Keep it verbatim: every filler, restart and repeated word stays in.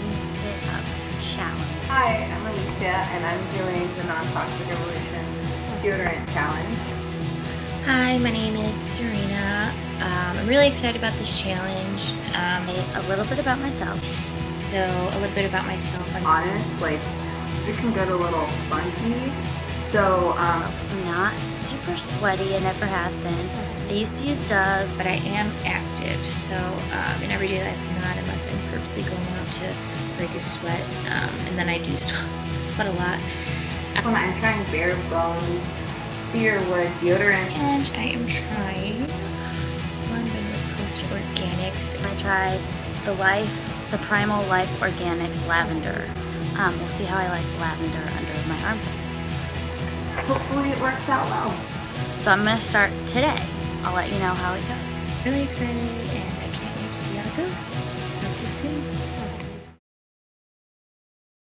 and just get up and shower. Hi, I'm Alicia and I'm doing the Non-Toxic Evolution Deodorant Challenge. Hi, my name is Serena. Um, I'm really excited about this challenge. Um, a little bit about myself. So, a little bit about myself. I'm honest, like, it can get a little funky. So, um, I'm not super sweaty, I never have been. I used to use Dove, but I am active, so um, in everyday life, I'm not, unless I'm purposely going out to break a sweat, um, and then I do sweat a lot. When I'm trying bare bones fear wood deodorant. And I am trying this one with Post Organics. I try the Life, the Primal Life Organics Lavender. Um, we'll see how I like lavender under my armpits. Hopefully it works out well. So I'm going to start today. I'll let you know how it goes. Really excited and I can't wait to see how it goes. Talk to you soon.